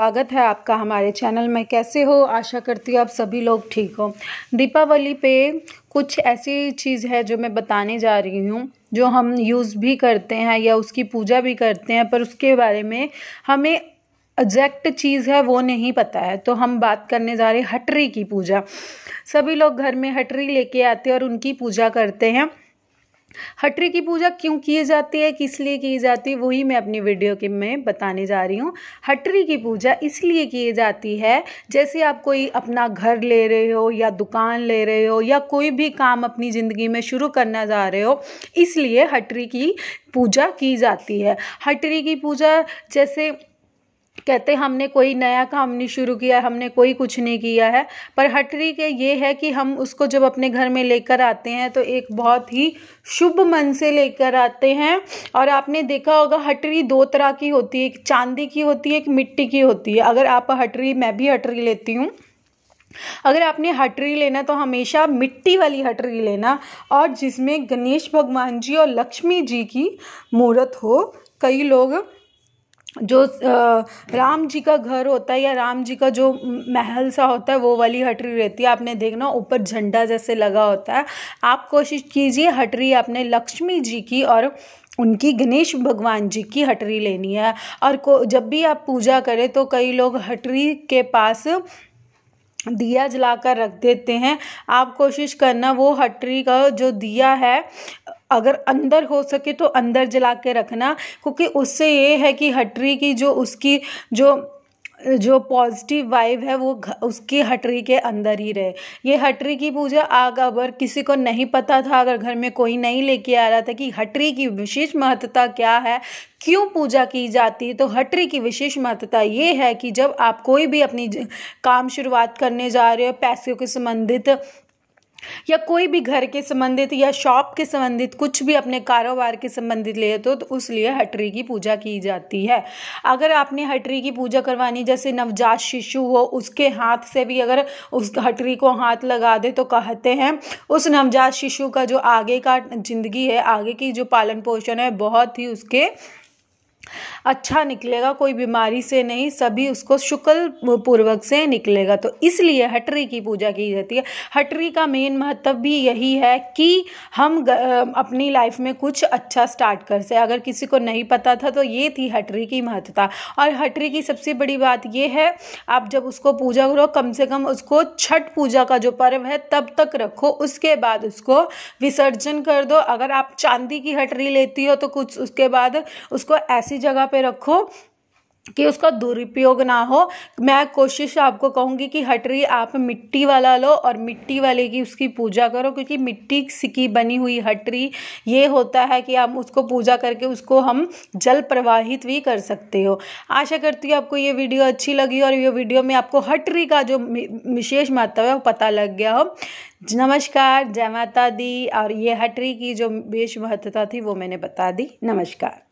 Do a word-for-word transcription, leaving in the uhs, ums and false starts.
स्वागत है आपका हमारे चैनल में। कैसे हो? आशा करती हूँ आप सभी लोग ठीक हो। दीपावली पे कुछ ऐसी चीज़ है जो मैं बताने जा रही हूँ, जो हम यूज़ भी करते हैं या उसकी पूजा भी करते हैं, पर उसके बारे में हमें एग्जैक्ट चीज़ है वो नहीं पता है। तो हम बात करने जा रहे हैं हटरी की पूजा। सभी लोग घर में हटरी लेके आते हैं और उनकी पूजा करते हैं। हटरी की पूजा क्यों की जाती है, किस लिए की जाती है, वही मैं अपनी वीडियो के में बताने जा रही हूँ। हटरी की पूजा इसलिए की जाती है, जैसे आप कोई अपना घर ले रहे हो या दुकान ले रहे हो या कोई भी काम अपनी ज़िंदगी में शुरू करना जा रहे हो, इसलिए हटरी की पूजा की जाती है। हटरी की पूजा जैसे कहते हमने कोई नया काम नहीं शुरू किया, हमने कोई कुछ नहीं किया है, पर हटरी के ये है कि हम उसको जब अपने घर में लेकर आते हैं तो एक बहुत ही शुभ मन से लेकर आते हैं। और आपने देखा होगा हटरी दो तरह की होती है, एक चांदी की होती है, एक मिट्टी की होती है। अगर आप हटरी, मैं भी हटरी लेती हूँ, अगर आपने हटरी लेना तो हमेशा मिट्टी वाली हटरी लेना, और जिसमें गणेश भगवान जी और लक्ष्मी जी की मूर्त हो। कई लोग जो राम जी का घर होता है या राम जी का जो महल सा होता है वो वाली हटरी रहती है, आपने देखना ऊपर झंडा जैसे लगा होता है। आप कोशिश कीजिए हटरी आपने लक्ष्मी जी की और उनकी गणेश भगवान जी की हटरी लेनी है। और को जब भी आप पूजा करें तो कई लोग हटरी के पास दिया जलाकर रख देते हैं। आप कोशिश करना वो हटरी का जो दिया है अगर अंदर हो सके तो अंदर जला के रखना, क्योंकि उससे ये है कि हटरी की जो उसकी जो जो पॉजिटिव वाइब है वो उसकी हटरी के अंदर ही रहे। ये हटरी की पूजा आग अगर किसी को नहीं पता था, अगर घर में कोई नहीं लेके आ रहा था कि हटरी की विशेष महत्ता क्या है, क्यों पूजा की जाती है, तो हटरी की विशेष महत्ता ये है कि जब आप कोई भी अपनी काम शुरुआत करने जा रहे हो, पैसों के संबंधित या कोई भी घर के संबंधित या शॉप के संबंधित कुछ भी अपने कारोबार के संबंधित ले तो, तो उस लिए हटरी की पूजा की जाती है। अगर आपने हटरी की पूजा करवानी, जैसे नवजात शिशु हो उसके हाथ से भी अगर उस हटरी को हाथ लगा दे तो कहते हैं उस नवजात शिशु का जो आगे का जिंदगी है, आगे की जो पालन पोषण है, बहुत ही उसके अच्छा निकलेगा, कोई बीमारी से नहीं, सभी उसको शुक्ल पूर्वक से निकलेगा। तो इसलिए हटरी की पूजा की जाती है। हटरी का मेन महत्व भी यही है कि हम अपनी लाइफ में कुछ अच्छा स्टार्ट कर सकें। अगर किसी को नहीं पता था तो ये थी हटरी की महत्ता। और हटरी की सबसे बड़ी बात यह है, आप जब उसको पूजा करो कम से कम उसको छठ पूजा का जो पर्व है तब तक रखो, उसके बाद उसको विसर्जन कर दो। अगर आप चांदी की हटरी लेती हो तो कुछ उसके बाद उसको ऐसी जगह पे रखो कि उसका दुरुपयोग ना हो। मैं कोशिश आपको कहूँगी कि हटरी आप मिट्टी वाला लो और मिट्टी वाले की उसकी पूजा करो, क्योंकि मिट्टी की बनी हुई हटरी ये होता है कि आप उसको पूजा करके उसको हम जल प्रवाहित भी कर सकते हो। आशा करती हूँ आपको ये वीडियो अच्छी लगी और ये वीडियो में आपको हटरी का जो विशेष महत्व है वो पता लग गया हो। नमस्कार, जय माता दी। और ये हटरी की जो विशेष महत्ता थी वो मैंने बता दी। नमस्कार।